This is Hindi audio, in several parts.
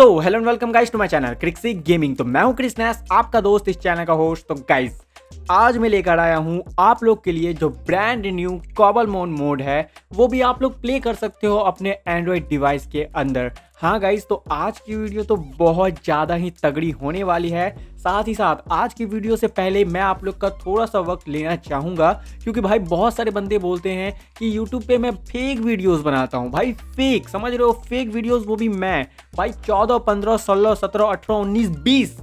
So hello and welcome guys to my channel Crixy gaming. तो मैं हूं क्रिस नेस, आपका दोस्त, इस चैनल का होस्ट। तो गाइस आज मैं लेकर आया हूं आप लोग के लिए जो ब्रांड न्यू कॉबलमोन मोड है, वो भी आप लोग प्ले कर सकते हो अपने एंड्रॉयड डिवाइस के अंदर। हाँ गाइस, तो आज की वीडियो तो बहुत ज़्यादा ही तगड़ी होने वाली है। साथ ही साथ आज की वीडियो से पहले मैं आप लोग का थोड़ा सा वक्त लेना चाहूँगा, क्योंकि भाई बहुत सारे बंदे बोलते हैं कि YouTube पे मैं फेक वीडियोस बनाता हूँ। भाई फेक समझ रहे हो, फेक वीडियोस, वो भी मैं भाई 14, 15, 16, 17, 18, 19, 20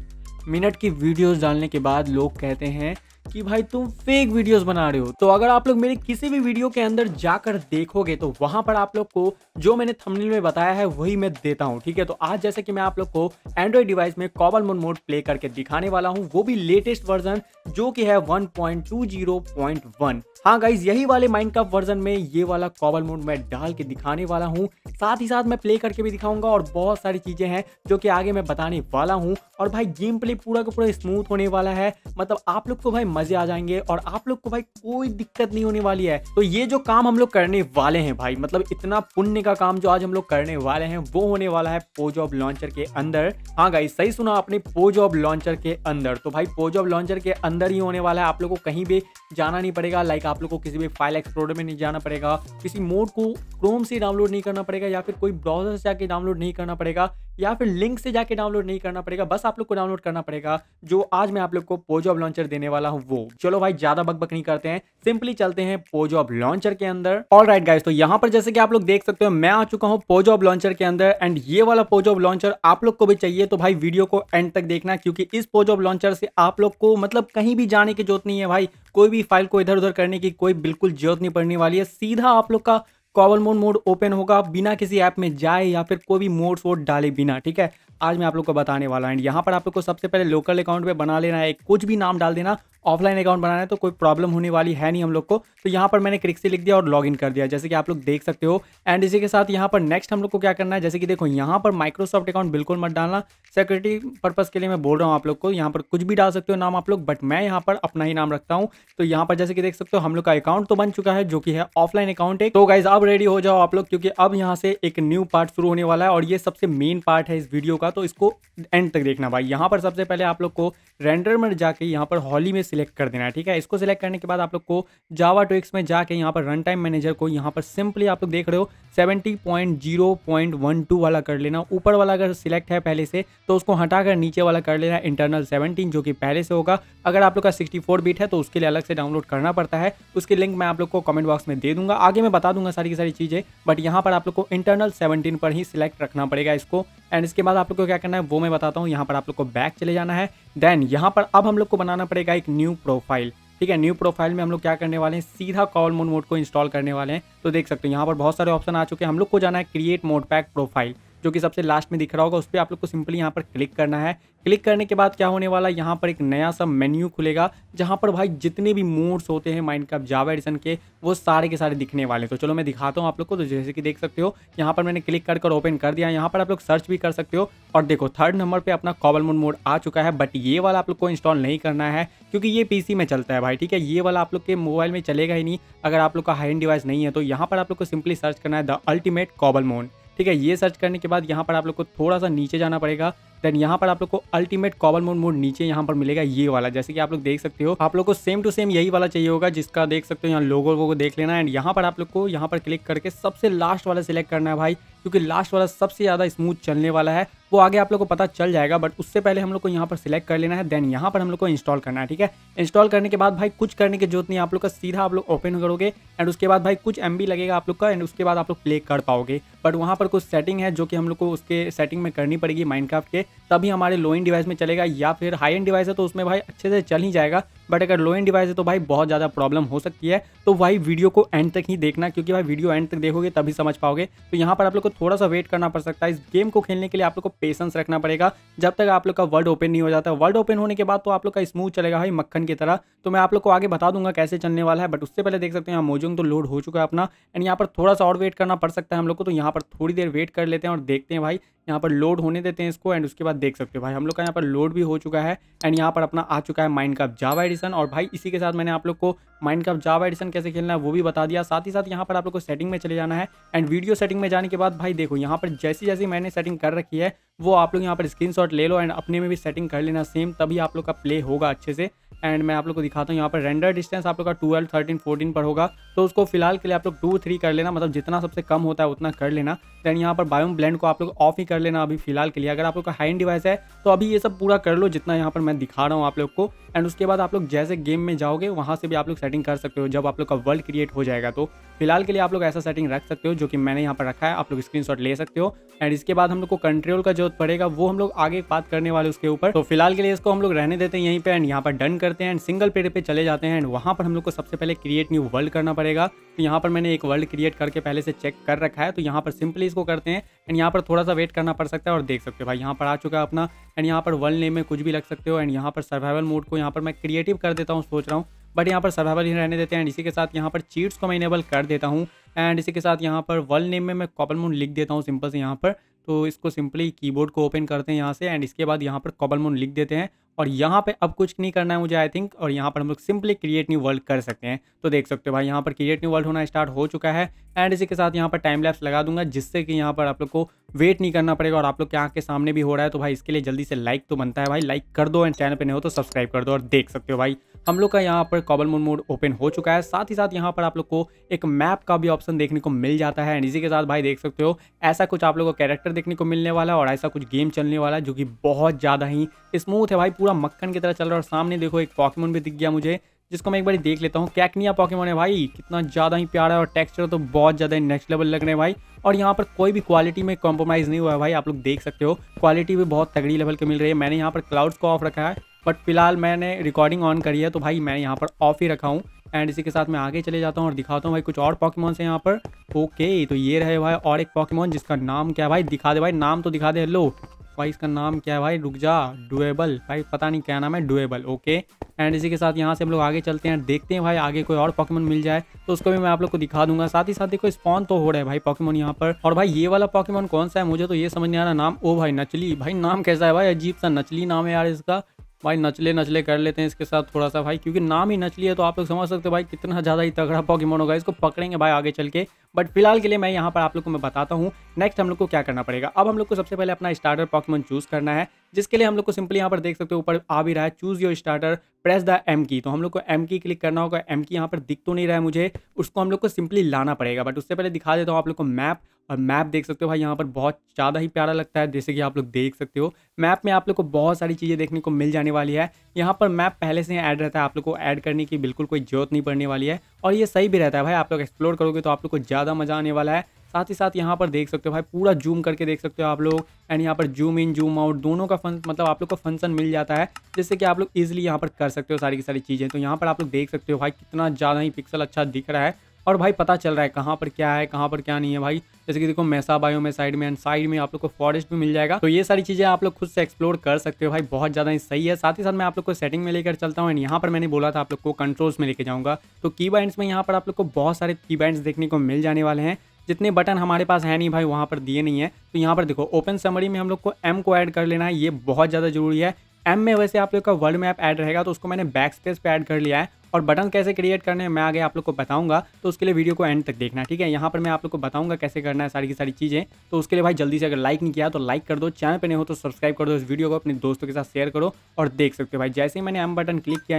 मिनट की वीडियोस डालने के बाद लोग कहते हैं कि भाई तुम फेक वीडियोस बना रहे हो। तो अगर आप लोग मेरे किसी भी वीडियो के अंदर जाकर देखोगे तो वहां पर आप लोग को जो मैंने थंबनेल में बताया है वही मैं देता हूं, ठीक है। तो आज जैसे कि मैं आप लोग को एंड्रॉइड डिवाइस में कॉबलमोन मोड प्ले करके दिखाने वाला हूं, वो भी लेटेस्ट वर्जन जो कि है 1.20.1। हाँ गाइज, यही वाले माइनक्राफ्ट वर्जन में ये वाला कॉबलमोन मैं डाल के दिखाने वाला हूँ। साथ ही साथ मैं प्ले करके भी दिखाऊंगा और बहुत सारी चीजें हैं जो कि आगे मैं बताने वाला हूँ। और भाई गेम प्ले पूरा का पूरा स्मूथ होने वाला है, मतलब आप लोग को भाई मजे आ जाएंगे और आप लोग को भाई कोई दिक्कत नहीं होने वाली है। तो ये जो काम हम लोग करने वाले हैं भाई, मतलब इतना पुण्य का काम जो आज हम लोग करने वाले हैं वो होने वाला है पोजाव लॉन्चर के अंदर। हाँ गाइस, सही सुना आपने, पोजाव लॉन्चर के अंदर। तो भाई पोजाव लॉन्चर के अंदर ही होने वाला है, आप लोग को कहीं भी जाना नहीं पड़ेगा। लाइक आप लोग को किसी भी फाइल एक्सप्लोरर में नहीं जाना पड़ेगा, किसी मोड को क्रोम से डाउनलोड नहीं करना पड़ेगा, या फिर कोई ब्राउजर से जाके डाउनलोड नहीं करना पड़ेगा, या फिर लिंक से जाके डाउनलोड नहीं करना पड़ेगा। बस आप लोग को डाउनलोड करना पड़ेगा जो आज मैं आप लोग को पोजाव लॉन्चर देने वाला हूँ वो। चलो भाई ज्यादा बकबक नहीं करते हैं, सिंपली चलते हैं पोजाव लॉन्चर के अंदर। ऑलराइट गाइस, तो यहाँ पर जैसे कि आप लोग देख सकते हो मैं आ चुका हूँ पोजाव लॉन्चर के अंदर। एंड ये वाला पोजाव लॉन्चर आप लोग को भी चाहिए तो भाई वीडियो को एंड तक देखना, क्योंकि इस पोजाव लॉन्चर से आप लोग को मतलब कहीं भी जाने की जरूरत नहीं है भाई। कोई भी फाइल को इधर उधर करने की कोई बिल्कुल जरूरत नहीं पड़ने वाली है। सीधा आप लोग का कॉबलमोन मोड ओपन होगा बिना किसी ऐप में जाए या फिर कोई भी मोड वोड डाले बिना, ठीक है। आज मैं आप लोग को बताने वाला हूं। एंड यहाँ पर आप लोग को सबसे पहले लोकल अकाउंट पे बना लेना है, कुछ भी नाम डाल देना। ऑफलाइन अकाउंट बनाना है तो कोई प्रॉब्लम होने वाली है नहीं हम लोग को। तो यहाँ पर मैंने क्रिक्सी लिख दिया और लॉगिन कर दिया, जैसे कि आप लोग देख सकते हो। एंड इसी के साथ यहाँ पर नेक्स्ट हम लोग को क्या करना है, जैसे कि देखो यहाँ पर माइक्रोसॉफ्ट अकाउंट बिल्कुल मत डालना, सिक्योरिटी पर्पज़ के लिए मैं बोल रहा हूँ आप लोग को। यहाँ पर कुछ भी डाल सकते हो नाम आप लोग, बट मैं यहाँ पर अपना ही नाम रखता हूँ। तो यहाँ पर जैसे कि देख सकते हो हम लोग का अकाउंट तो बन चुका है जो कि है ऑफलाइन अकाउंट है। तो गाइज अब रेडी हो जाओ आप लोग, क्योंकि अब यहाँ से एक न्यू पार्ट शुरू होने वाला है और ये सबसे मेन पार्ट है इस वीडियो का, तो इसको एंड तक देखना भाई। यहाँ पर सबसे पहले आप लोग को रेंडर में जाके यहाँ पर हॉली में सिलेक्ट कर देना है, ठीक है। इसको सिलेक्ट करने के बाद आप लोग को जावा ट्विक्स में जाके यहाँ पर रन टाइम मैनेजर को यहाँ पर सिंपली आप लोग देख रहे हो 70.0.12 वाला कर लेना। ऊपर वाला अगर सिलेक्ट है पहले से तो उसको हटाकर नीचे वाला कर लेना इंटरनल 17 जो कि पहले से होगा। अगर आप लोग का 64 बिट है तो उसके लिए अलग से डाउनलोड करना पड़ता है, उसकी लिंक मैं आप लोग को कमेंट बॉक्स में दे दूंगा, आगे मैं बता दूंगा सारी की सारी चीज़ें। बट यहाँ पर आप लोग को इंटरनल 17 पर ही सिलेक्ट रखना पड़ेगा इसको। एंड इसके बाद आप लोग को क्या करना है वो मैं बताता हूँ। यहाँ पर आप लोग को बैक चले जाना है, देन यहाँ पर अब हम लोग को बनाना पड़ेगा एक न्यू प्रोफाइल, ठीक है। न्यू प्रोफाइल में हम लोग क्या करने वाले हैं, सीधा कॉबलमोन मोड को इंस्टॉल करने वाले हैं। तो देख सकते हो यहाँ पर बहुत सारे ऑप्शन आ चुके हैं। हम लोग को जाना है क्रिएट मोड पैक प्रोफाइल जो कि सबसे लास्ट में दिख रहा होगा, उस पर आप लोग को सिंपली यहाँ पर क्लिक करना है। क्लिक करने के बाद क्या होने वाला है, यहाँ पर एक नया सा मेन्यू खुलेगा जहाँ पर भाई जितने भी मोड्स होते हैं माइनक्राफ्ट जावा एडिशन के वो सारे के सारे दिखने वाले हैं। तो चलो मैं दिखाता हूँ आप लोग को। तो जैसे कि देख सकते हो यहाँ पर मैंने क्लिक कर ओपन कर दिया। यहाँ पर आप लोग सर्च भी कर सकते हो और देखो 3rd नंबर पर अपना कॉबलमोन मोड आ चुका है। बट ये वाला आप लोग को इंस्टॉल नहीं करना है क्योंकि ये PC में चलता है भाई, ठीक है। ये वाला आप लोग के मोबाइल में चलेगा ही नहीं अगर आप लोग का हाई एंड डिवाइस नहीं है। तो यहाँ पर आप लोग को सिंपली सर्च करना है द अल्टीमेट कॉबलमोन, ठीक है। ये सर्च करने के बाद यहाँ पर आप लोग को थोड़ा सा नीचे जाना पड़ेगा, देन यहाँ पर आप लोग को अल्टीमेट कॉबलमोन मोड नीचे यहाँ पर मिलेगा ये वाला, जैसे कि आप लोग देख सकते हो। आप लोग को सेम टू सेम यही वाला चाहिए होगा जिसका देख सकते हो यहाँ लोगो को देख लेना। एंड यहाँ पर आप लोग को यहाँ पर क्लिक करके सबसे लास्ट वाला सिलेक्ट करना है भाई, क्योंकि लास्ट वाला सबसे ज़्यादा स्मूथ चलने वाला है, वो आगे आप लोग को पता चल जाएगा। बट उससे पहले हम लोग को यहाँ पर सिलेक्ट कर लेना है, देन यहाँ पर हम लोग को इंस्टॉल करना है, ठीक है। इंस्टॉल करने के बाद भाई कुछ करने की जरूरत नहीं, आप लोग का सीधा आप लोग ओपन करोगे एंड उसके बाद भाई कुछ MB लगेगा आप लोग का, एंड उसके बाद आप लोग प्ले कर पाओगे। बट वहाँ पर कुछ सेटिंग है जो कि हम लोग को उसके सेटिंग में करनी पड़ेगी माइनक्राफ्ट के, तभी हमारे लो एंड डिवाइस में चलेगा। या फिर हाई एंड डिवाइस है तो उसमें भाई अच्छे से चल ही जाएगा, बट अगर लो एंड डिवाइस है तो भाई बहुत ज़्यादा प्रॉब्लम हो सकती है। तो भाई वीडियो को एंड तक ही देखना, क्योंकि भाई वीडियो एंड तक देखोगे तभी समझ पाओगे। तो यहाँ पर आप लोग को थोड़ा सा वेट करना पड़ सकता है। इस गेम को खेलने के लिए आप लोग को पेशेंस रखना पड़ेगा जब तक आप लोग का वर्ल्ड ओपन नहीं हो जाता। वर्ल्ड ओपन होने के बाद तो आप लोग का स्मूथ चलेगा भाई मक्खन की तरह। तो मैं आप लोग को आगे बता दूंगा कैसे चलने वाला है। बट उससे पहले देख सकते हैं यहाँ मोजोंग तो लोड हो चुका है अपना, एंड यहाँ पर थोड़ा सा और वेट करना पड़ सकता है हम लोग को। तो यहाँ पर थोड़ी देर वेट कर लेते हैं और देखते हैं भाई यहाँ पर लोड होने देते हैं इसको एंड उसके बाद देख सकते हो भाई हम लोग का यहाँ पर लोड भी हो चुका है एंड यहाँ पर अपना आ चुका है माइनक्राफ्ट जावा एडिशन। और भाई इसी के साथ मैंने आप लोग को माइनक्राफ्ट जावा एडिशन कैसे खेलना है वो भी बता दिया। साथ ही साथ यहाँ पर आप लोग को सेटिंग में चले जाना है एंड वीडियो सेटिंग में जाने के बाद भाई देखो यहाँ पर जैसी जैसी मैंने सेटिंग कर रखी है वो आप लोग यहाँ पर स्क्रीनशॉट ले लो एंड अपने में भी सेटिंग कर लेना सेम, तभी आप लोग का प्ले होगा अच्छे से। एंड मैं आप लोग को दिखाता हूँ यहाँ पर रेंडर डिस्टेंस आप लोग का 12, 13, 14 पर होगा तो उसको फिलहाल के लिए आप लोग 2, 3 कर लेना, मतलब जितना सबसे कम होता है उतना कर लेना। देन यहाँ पर बायोम ब्लेंड को आप लोग ऑफ ही कर लेना अभी फिलहाल के लिए। अगर आप लोग का हाई एंड डिवाइस है तो अभी ये सब पूरा कर लो जितना यहाँ पर मैं दिखा रहा हूँ आप लोग को। एंड उसके बाद आप लोग जैसे गेम में जाओगे वहाँ से भी आप लोग सेटिंग कर सकते हो जब आप लोग का वर्ल्ड क्रिएट हो जाएगा। तो फिलहाल के लिए आप लोग ऐसा सेटिंग रख सकते हो जो कि मैंने यहाँ पर रखा है, आप लोग स्क्रीनशॉट ले सकते हो। एंड इसके बाद हम लोग को कंट्रोल का जरूरत पड़ेगा, वो हम लोग आगे बात करने वाले उसके ऊपर। तो फिलहाल के लिए इसको हम लोग रहने देते हैं यहीं पर एंड यहाँ पर डन करते हैं एंड सिंगल प्लेयर पे चले जाते हैं। एंड वहाँ पर हम लोग को सबसे पहले क्रिएट न्यू वर्ल्ड करना पड़ेगा। तो यहाँ पर मैंने एक वर्ल्ड क्रिएट करके पहले से चेक कर रखा है, तो यहाँ पर सिंपली इसको करते हैं एंड यहाँ पर थोड़ा सा वेट करना पड़ सकता है। और देख सकते हो भाई यहाँ पर आ चुका है अपना एंड यहाँ पर वर्ल्ड नेम में कुछ भी लग सकते हो। एंड यहाँ पर सर्वाइवल मोड को यहाँ पर मैं क्रिएटिव कर देता हूँ, सोच रहा हूँ, बट यहाँ पर सर्वाइवल ही रहने देते हैं। एंड इसी के साथ यहाँ पर चीट्स को मैं इनेबल कर देता हूँ एंड इसी के साथ यहाँ पर वर्ल्ड नेम में मैं कॉबलमोन लिख देता हूँ सिंपल से यहाँ पर। तो इसको सिंपली कीबोर्ड को ओपन करते हैं यहाँ से एंड इसके बाद यहाँ पर कॉबलमोन लिख देते हैं। और यहाँ पे अब कुछ नहीं करना है मुझे आई थिंक, और यहाँ पर हम लोग सिंपली क्रिएट न्यू वर्ल्ड कर सकते हैं। तो देख सकते हो भाई यहाँ पर क्रिएट न्यू वर्ल्ड होना स्टार्ट हो चुका है एंड इसी के साथ यहाँ पर टाइम लैप्स लगा दूंगा जिससे कि यहाँ पर आप लोग को वेट नहीं करना पड़ेगा और आप लोग के आँख के सामने भी हो रहा है। तो भाई इसके लिए जल्दी से लाइक तो बनता है भाई, लाइक कर दो एंड चैनल पर नहीं हो तो सब्सक्राइब कर दो। और देख सकते हो भाई हम लोग का यहाँ पर कॉबलमोन मोड ओपन हो चुका है। साथ ही साथ यहाँ पर आप लोग को एक मैप का भी ऑप्शन देखने को मिल जाता है एंड इसी के साथ भाई देख सकते हो ऐसा कुछ आप लोग को कैरेक्टर देखने को मिलने वाला है और ऐसा कुछ गेम चलने वाला है जो कि बहुत ज़्यादा ही स्मूथ है भाई, पूरा मक्खन की तरह चल रहा है। और सामने देखो एक पॉकेमॉन भी दिख गया मुझे जिसको मैं एक बार देख लेता हूँ, कैकनिया पॉकेमॉन है भाई, कितना ज़्यादा ही प्यारा है और टेक्सचर तो बहुत ज़्यादा नेक्स्ट लेवल लग रहे हैं भाई। और यहाँ पर कोई भी क्वालिटी में कॉम्प्रोमाइज़ नहीं हुआ है भाई, आप लोग देख सकते हो क्वालिटी भी बहुत तगड़ी लेवल की मिल रही है। मैंने यहाँ पर क्लाउड्स को ऑफ रखा है बट फिलहाल मैंने रिकॉर्डिंग ऑन करी है तो भाई मैं यहाँ पर ऑफ ही रखा हूँ। एंड इसी के साथ मैं आगे चले जाता हूँ और दिखाता हूँ भाई कुछ और पॉकेमॉन से यहाँ पर। ओके तो ये रहे भाई और एक पॉकेमॉन जिसका नाम क्या है भाई, दिखा दे भाई नाम तो दिखा दे। हेलो भाई इसका नाम क्या है भाई, रुक जा, डुएबल भाई, पता नहीं क्या नाम है, डुएबल। ओके एंड इसी के साथ यहाँ से हम लोग आगे चलते हैं, देखते हैं भाई आगे कोई और पॉकेमॉन मिल जाए तो उसको भी मैं आप लोग को दिखा दूंगा। साथ ही साथ देखो स्पॉन तो हो रहा है भाई पॉकेमॉन यहाँ पर। और भाई ये वाला पॉकेमॉन कौन सा है मुझे तो ये समझ नहीं आ रहा नाम। ओ भाई नचली, भाई नाम कैसा है भाई, अजीब सा नचली नाम है यार इसका, भाई नचले नचले कर लेते हैं इसके साथ थोड़ा सा भाई, क्योंकि नाम ही नचली है तो आप लोग समझ सकते हो भाई कितना ज़्यादा ही तगड़ा पॉकेमॉन होगा। इसको पकड़ेंगे भाई आगे चल के, बट फिलहाल के लिए मैं यहाँ पर आप लोग को मैं बताता हूँ नेक्स्ट हम लोग को क्या करना पड़ेगा। अब हम लोग को सबसे पहले अपना स्टार्टर पॉकेमॉन चूज़ करना है, जिसके लिए हम लोग को सिंपली यहाँ पर देख सकते हो ऊपर आ भी रहा है choose your starter, press the M key. तो हम लोग को एम की क्लिक करना होगा, एम की यहाँ पर दिख तो नहीं रहा है मुझे, उसको हम लोग को सिंपली लाना पड़ेगा। बट उससे पहले दिखा देता हूँ आप लोग को मैप, और मैप देख सकते हो भाई यहाँ पर बहुत ज़्यादा ही प्यारा लगता है जैसे कि आप लोग देख सकते हो। मैप में आप लोग को बहुत सारी चीज़ें देखने को मिल जाने वाली है, यहाँ पर मैप पहले से ऐड रहता है, आप लोग को ऐड करने की बिल्कुल कोई जरूरत नहीं पड़ने वाली है। और ये सही भी रहता है भाई, आप लोग एक्सप्लोर करोगे तो आप लोग को ज़्यादा मज़ा आने वाला है। साथ ही साथ यहाँ पर देख सकते हो भाई पूरा जूम करके देख सकते हो आप लोग एंड यहाँ पर जूम इन जूम आउट दोनों का मतलब आप लोग को फंक्शन मिल जाता है, जिससे कि आप लोग ईजिली यहाँ पर कर सकते हो सारी की सारी चीज़ें। तो यहाँ पर आप लोग देख सकते हो भाई कितना ज़्यादा ही पिक्सल अच्छा दिख रहा है और भाई पता चल रहा है कहाँ पर क्या है कहाँ पर क्या नहीं है भाई। जैसे कि देखो मैसा बायो में साइड में एंड साइड में आप लोग को फॉरेस्ट भी मिल जाएगा। तो ये सारी चीज़ें आप लोग खुद से एक्सप्लोर कर सकते हो भाई, बहुत ज़्यादा ही सही है। साथ ही साथ मैं आप लोग को सेटिंग में लेकर चलता हूँ एंड यहाँ पर मैंने बोला था आप लोग को कंट्रोल्स में लेके जाऊँगा। तो की बैंड्स में यहाँ पर आप लोग को बहुत सारे की बैंड्स देखने को मिल जाने वाले हैं, जितने बटन हमारे पास है नहीं भाई वहाँ पर दिए नहीं है। तो यहाँ पर देखो ओपन समरी में हम लोग को एम को ऐड कर लेना है, ये बहुत ज़्यादा जरूरी है। एम में वैसे आप लोग का वर्ल्ड मैप ऐड रहेगा तो उसको मैंने बैक स्पेस पे ऐड कर लिया है। और बटन कैसे क्रिएट करने हैं मैं आगे आप लोग को बताऊंगा, तो उसके लिए वीडियो को एंड तक देखना ठीक है। यहाँ पर मैं आप लोग को बताऊंगा कैसे करना है सारी की सारी चीज़ें। तो उसके लिए भाई जल्दी से अगर लाइक नहीं किया तो लाइक कर दो, चैनल पे नहीं हो तो सब्सक्राइब कर दो, इस वीडियो को अपने दोस्तों के साथ शेयर करो। और देख सकते हो भाई जैसे ही मैंने एम बटन क्लिक किया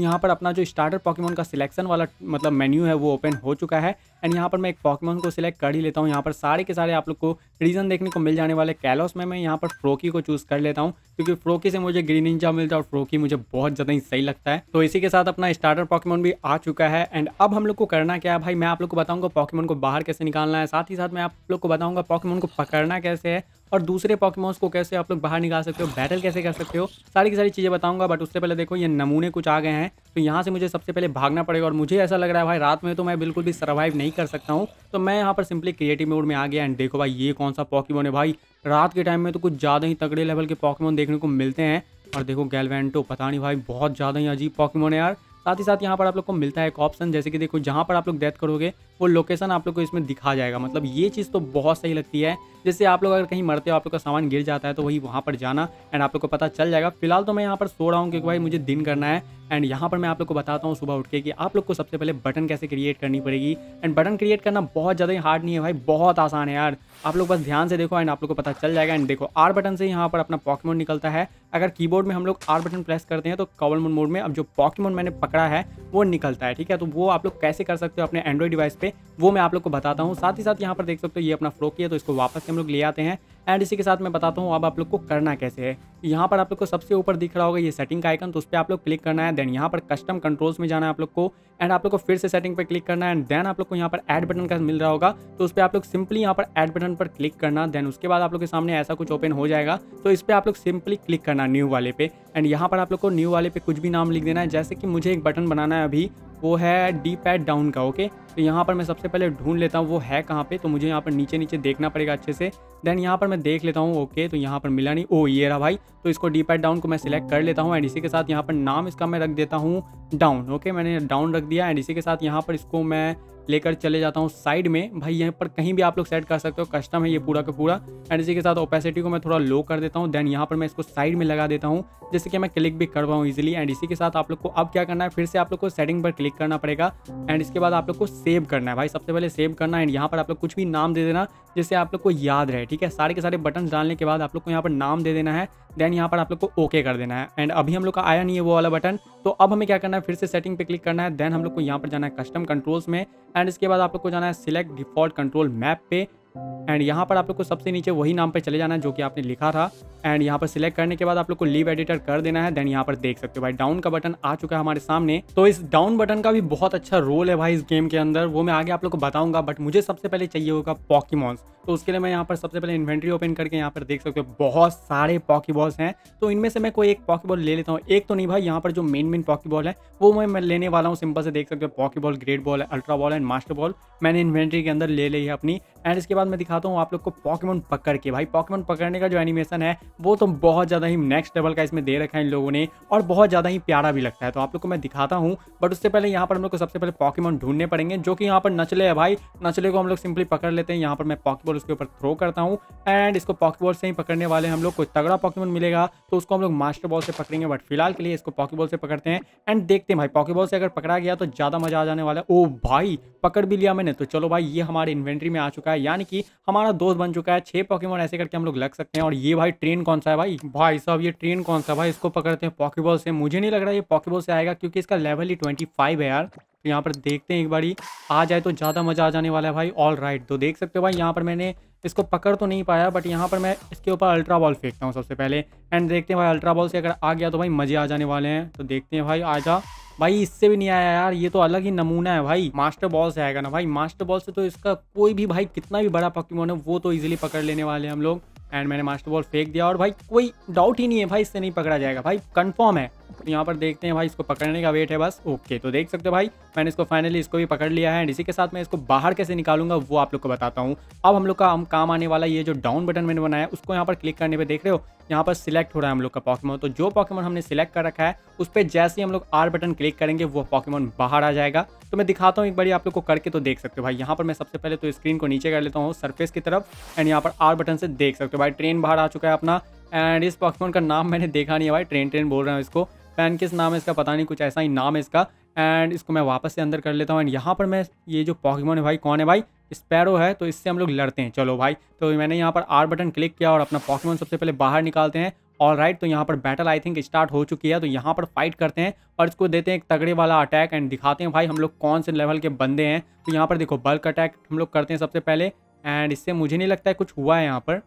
यहाँ पर अपना जो स्टार्टर पॉकेमॉन का सिलेक्शन वाला मतलब मेन्यू है वो ओपन हो चुका है। एंड यहाँ पर मैं एक पॉकेमॉन को सिलेक्ट कर ही लेता हूँ। यहाँ पर सारे के सारे आप लोग को रीजन देखने को मिल जाने वाले। कैलोस में मैं यहाँ पर फ्रोकी को चूज़ कर लेता हूँ क्योंकि फ्रोकी से मुझे ग्रीनिंजा मिलता है और फ्रोकी मुझे बहुत ज़्यादा ही सही लगता है। तो इसी के साथ अपना स्टार्टर पॉकेमॉन भी आ चुका है। एंड अब हम लोग को करना क्या है भाई, मैं आप लोग को बताऊँगा पॉकेमॉन को बाहर कैसे निकालना है, साथ ही साथ मैं आप लोग को बताऊँगा पॉकेमॉन को पकड़ना कैसे है और दूसरे पॉकेमॉन्स को कैसे आप लोग बाहर निकाल सकते हो, बैटल कैसे कर सकते हो, सारी की सारी चीज़ें बताऊंगा। बट उससे पहले देखो ये नमूने कुछ आ गए हैं, तो यहाँ से मुझे सबसे पहले भागना पड़ेगा। और मुझे ऐसा लग रहा है भाई रात में तो मैं बिल्कुल भी सर्वाइव नहीं कर सकता हूँ, तो मैं यहाँ पर सिंपली क्रिएटिव मोड में आ गया। एंड देखो भाई ये कौन सा पॉकेमॉन है भाई, रात के टाइम में तो कुछ ज़्यादा ही तगड़े लेवल के पॉकेमॉन देखने को मिलते हैं। और देखो गैलवेंटो, पता नहीं भाई बहुत ज़्यादा ही अजीब पॉकेमॉन है यार। साथ ही साथ यहाँ पर आप लोग को मिलता है एक ऑप्शन, जैसे कि देखो जहाँ पर आप लोग डेथ करोगे वो लोकेशन आप लोग को इसमें दिखा जाएगा। मतलब ये चीज़ तो बहुत सही लगती है, जैसे आप लोग अगर कहीं मरते हो, आप लोग का सामान गिर जाता है तो वही वहाँ पर जाना एंड आप लोग को पता चल जाएगा। फिलहाल तो मैं यहाँ पर सो रहा हूँ क्योंकि भाई मुझे दिन करना है। एंड यहाँ पर मैं आप लोग को बताता हूँ सुबह उठ के कि आप लोग को सबसे पहले बटन कैसे क्रिएट करनी पड़ेगी। एंड बटन क्रिएट करना बहुत ज़्यादा हार्ड नहीं है भाई, बहुत आसान है यार, आप लोग बस ध्यान से देखो एंड आप लोग को पता चल जाएगा। एंड देखो आर बटन से यहाँ पर अपना पॉकेमॉन निकलता है। अगर कीबोर्ड में हम लोग आर बटन प्रेस करते हैं तो कॉबलमॉन मोड में अब जो पॉकेमॉन मैंने पकड़ा है वो निकलता है, ठीक है। तो वो आप लोग कैसे कर सकते हो अपने एंड्रॉइड डिवाइस पे वो मैं आप लोग को बताता हूँ। साथ ही साथ यहाँ पर देख सकते हो ये अपना फ्रोकी है, तो इसको वापस से हम लोग ले आते हैं एंड इसी के साथ मैं बताता हूँ अब आप लोग को करना कैसे है। यहाँ पर आप लोग को सबसे ऊपर दिख रहा होगा ये सेटिंग का आइकन, तो उस पर आप लोग क्लिक करना है। देन यहाँ पर कस्टम कंट्रोल्स में जाना है आप लोग को एंड आप लोग को फिर से सेटिंग पर क्लिक करना है। एंड देन आप लोग को यहाँ पर ऐड बटन का मिल रहा होगा, तो उस पर आप लोग सिंपली यहाँ पर ऐड बटन पर क्लिक करना। देन उसके बाद आप लोग के सामने ऐसा कुछ ओपन हो जाएगा, तो इस पर आप लोग सिंपली क्लिक करना न्यू वाले पे। एंड यहाँ पर आप लोग को न्यू वाले पे कुछ भी नाम लिख देना है, जैसे कि मुझे एक बटन बनाना है अभी, वो है डी पैड डाउन का, ओके। तो यहाँ पर मैं सबसे पहले ढूंढ लेता हूँ वो है कहाँ पे, तो मुझे यहाँ पर नीचे नीचे देखना पड़ेगा अच्छे से। देन यहाँ पर मैं देख लेता हूँ, ओके तो यहाँ पर मिला नहीं, ओ ये रहा भाई। तो इसको डी पैड डाउन को मैं सिलेक्ट कर लेता हूँ एंड इसी के साथ यहाँ पर नाम इसका मैं रख देता हूँ डाउन, ओके मैंने डाउन रख दिया। एंड इसी के साथ यहाँ पर इसको मैं लेकर चले जाता हूँ साइड में। भाई यहाँ पर कहीं भी आप लोग सेट कर सकते हो, कस्टम है ये पूरा का पूरा। एंड इसी के साथ ओपेसिटी को मैं थोड़ा लो कर देता हूँ। देन यहाँ पर मैं इसको साइड में लगा देता हूँ जिससे कि मैं क्लिक भी कर पाऊँ ईजिली। एंड इसी के साथ आप लोग को अब क्या करना है, फिर से आप लोग को सेटिंग पर क्लिक करना पड़ेगा एंड इसके बाद आप लोग को सेव करना है भाई, सबसे पहले सेव करना। एंड यहाँ पर आप लोग कुछ भी नाम दे देना जिससे आप लोग को याद रहे, ठीक है। सारे के सारे बटन डालने के बाद आप लोग को यहाँ पर नाम दे देना है। देन यहाँ पर आप लोग को ओके कर देना है। एंड अभी हम लोग का आया नहीं है वो वाला बटन, तो अब हमें क्या करना है, फिर से सेटिंग पे क्लिक करना है। देन हम लोग को यहाँ पर जाना है कस्टम कंट्रोल्स में एंड इसके बाद आप लोग को जाना है सिलेक्ट डिफॉल्ट कंट्रोल मैप पे। एंड यहाँ पर आप लोग को सबसे नीचे वही नाम पे चले जाना है जो कि आपने लिखा था। एंड यहाँ पर सिलेक्ट करने के बाद आप लोग को लीव एडिटर कर देना है। देन यहाँ पर देख सकते हो भाई डाउन का बटन आ चुका है हमारे सामने। तो इस डाउन बटन का भी बहुत अच्छा रोल है भाई इस गेम के अंदर, वो मैं आगे आप लोग को बताऊंगा। बट मुझे सबसे पहले चाहिए होगा पॉकीमॉन्स, तो उसके लिए मैं यहाँ पर सबसे पहले इन्वेंट्री ओपन करके यहाँ पर देख सकते हो बहुत सारे पॉकीबॉल्स हैं। तो इनमें से मैं कोई एक पॉकीबॉल ले लेता हूँ, एक तो नहीं भाई, यहाँ पर जो मेन पॉकीबॉल है वो मैं लेने वाला हूँ। सिंपल से देख सकते हो पॉकीबॉल, great ball, ultra ball and master ball मैंने इन्वेंट्री के अंदर ले ली है अपनी। एंड इसके बाद मैं दिखाता हूँ आप लोग को पॉकीमॉन पकड़ के। भाई पॉकीमॉन पकड़ने का जो एनिमेशन है वो तो बहुत ज़्यादा ही नेक्स्ट लेवल का इसमें दे रखा है इन लोगों ने और बहुत ज़्यादा ही प्यारा भी लगता है, तो आप लोग को मैं दिखाता हूँ। बट उससे पहले यहाँ पर हम लोग को सबसे पहले पॉकीमॉन ढूंढने पड़ेंगे, जो कि यहाँ पर नचले है भाई। नचले को हम लोग सिंपली पकड़ लेते हैं, यहाँ पर मैं पॉकीबॉल उसके ऊपर थ्रो करता हूँ एंड इसको पॉकीबॉल से ही पकड़ने वाले हम लोग। कोई तगड़ा पॉकीमॉन मिलेगा तो उसको हम लोग मास्टर बॉल से पकड़ेंगे, बट फिलहाल के लिए इसको पॉकीबॉल से पकड़ते हैं एंड देखते हैं भाई पॉकीबॉल से अगर पकड़ा गया तो ज़्यादा मजा आ जाने वाला है। ओ भाई पकड़ भी लिया मैंने, तो चलो भाई ये हमारे इन्वेंट्री में आ चुका है, यानी कि हमारा दोस्त बन चुका है। 6 पॉकीमॉन ऐसे करके हम लोग लग सकते हैं। और ये भाई ट्रेन कौन सा है भाई, भाई साहब ये ट्रेन कौन सा भाई, इसको पकड़ते हैं पॉकीबॉल से। मुझे नहीं लग रहा ये पॉकीबॉल से आएगा क्योंकि इसका लेवल ही 25 है यार, तो यहाँ पर देखते हैं एक बारी आ जाए तो ज़्यादा मजा आ जाने वाला है भाई। ऑल राइट, तो देख सकते हो भाई यहाँ पर मैंने इसको पकड़ तो नहीं पाया, बट यहाँ पर मैं इसके ऊपर अल्ट्रा बॉल फेंकता हूँ सबसे पहले एंड देखते हैं भाई अल्ट्रा बॉल से अगर आ गया तो भाई मजे आ जाने वाले हैं। तो देखते हैं भाई, आ जा भाई। इससे भी नहीं आया यार, ये तो अलग ही नमूना है भाई। मास्टर बॉल से आएगा ना भाई, मास्टर बॉल से तो इसका कोई भी भाई कितना भी बड़ा पॉकीमॉन है वो तो इजीली पकड़ लेने वाले हैं हम लोग। एंड मैंने मास्टर बॉल फेंक दिया और भाई कोई डाउट ही नहीं है भाई इससे नहीं पकड़ा जाएगा भाई, कंफर्म है। तो यहाँ पर देखते हैं भाई, इसको पकड़ने का वेट है बस। ओके, तो देख सकते हो भाई मैंने इसको फाइनली इसको भी पकड़ लिया है एंड इसी के साथ मैं इसको बाहर कैसे निकालूंगा वो आप लोग को बताता हूँ। अब हम लोग का काम आने वाला ये जो डाउन बटन मैंने बनाया उसको यहाँ पर क्लिक करने पे देख रहे हो यहाँ पर सिलेक्ट हो रहा है हम लोग का पॉकीमॉन। तो जो पॉकीमॉन हमने सिलेक्ट कर रखा है उस पर जैसे ही हम लोग आर बटन क्लिक करेंगे वो पॉकीमॉन बाहर आ जाएगा। तो मैं दिखाता हूँ एक बार आप लोग को करके, तो देख सकते हो भाई यहाँ पर मैं सबसे पहले तो स्क्रीन को नीचे कर लेता हूँ सरफेस की तरफ एंड यहाँ पर आर बटन से देख सकते हो भाई ट्रेन बाहर आ चुका है अपना। एंड इस पॉकीमॉन का नाम मैंने देखा नहीं है भाई, ट्रेन बोल रहा हूँ इसको, पैन किस नाम है इसका पता नहीं, कुछ ऐसा ही नाम है इसका। एंड इसको मैं वापस से अंदर कर लेता हूँ एंड यहाँ पर मैं ये जो पॉकीमॉन है भाई कौन है भाई, स्पैरो है, तो इससे हम लोग लड़ते हैं। चलो भाई, तो मैंने यहाँ पर आर बटन क्लिक किया और अपना पॉकीमॉन सबसे पहले बाहर निकालते हैं। ऑल राइट, तो यहाँ पर बैटल आई थिंक स्टार्ट हो चुकी है, तो यहाँ पर फाइट करते हैं और इसको देते हैं एक तगड़े वाला अटैक एंड दिखाते हैं भाई हम लोग कौन से लेवल के बंदे हैं। तो यहाँ पर देखो बल्क अटैक हम लोग करते हैं सबसे पहले एंड इससे मुझे नहीं लगता है कुछ हुआ है यहाँ पर।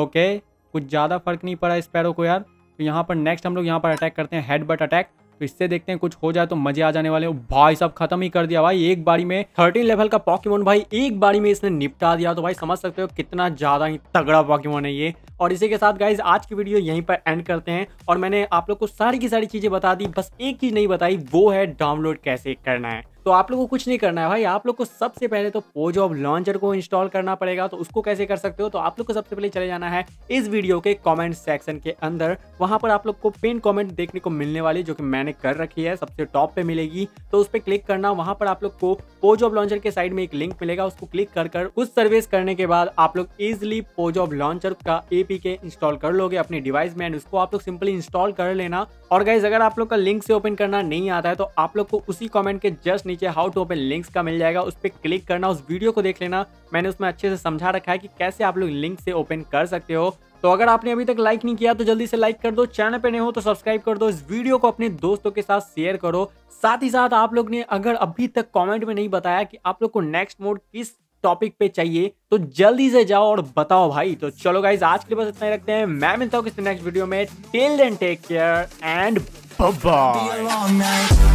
ओके, कुछ ज़्यादा फर्क नहीं पड़ा स्पैरो को यार। तो यहाँ पर नेक्स्ट हम लोग यहाँ पर अटैक करते हैं हेड बट अटैक, तो इससे देखते हैं कुछ हो जाए तो मजे आ जाने वाले। भाई सब खत्म ही कर दिया भाई एक बारी में, 13 लेवल का पॉकीमॉन भाई एक बारी में इसने निपटा दिया। तो भाई समझ सकते हो कितना ज्यादा ही तगड़ा पॉकीमॉन है ये। और इसी के साथ गाइज आज की वीडियो यहीं पर एंड करते हैं। और मैंने आप लोग को सारी की सारी चीजें बता दी, बस एक चीज नहीं बताई वो है डाउनलोड कैसे करना है। तो आप लोगों को कुछ नहीं करना है भाई, आप लोग को सबसे पहले तो PojavLauncher को इंस्टॉल करना पड़ेगा। तो उसको कैसे कर सकते हो, तो आप लोग को सबसे पहले चले जाना है इस वीडियो के कमेंट सेक्शन के अंदर। वहां पर आप लोग को पिन कमेंट देखने को मिलने वाली जो कि मैंने कर रखी है, सबसे टॉप पे मिलेगी, तो उस पर क्लिक करना। वहां पर आप लोग को PojavLauncher के साइड में एक लिंक मिलेगा, उसको क्लिक कर उस सर्विस करने के बाद आप लोग इजिली PojavLauncher का एपीके इंस्टॉल कर लोगे अपने डिवाइस में। उसको आप लोग सिंपली इंस्टॉल कर लेना। और गाइज अगर आप लोग का लिंक से ओपन करना नहीं आता है तो आप लोग को उसी कमेंट के जस्ट नीचे हाउ टू ओपन लिंक्स का मिल जाएगा, उस पर क्लिक करना। उस वीडियो को देख लेना, मैंने उसमें अच्छे से समझा रखा है कि कैसे आप लोग लिंक से ओपन कर सकते हो। तो अगर आपने अभी तक लाइक नहीं किया तो जल्दी से लाइक कर दो, चैनल पे नए हो तो सब्सक्राइब कर दो, इस वीडियो को अपने दोस्तों के साथ शेयर करो। साथ ही साथ आप लोग ने अगर अभी तक कॉमेंट में नहीं बताया कि आप लोग को नेक्स्ट मोड किस टॉपिक पे चाहिए तो जल्दी से जाओ और बताओ भाई। तो चलो गाइज आज के लिए बस इतना ही रखते हैं, मैं मिलता हूँ किसी नेक्स्ट वीडियो में। Till then take care and bye.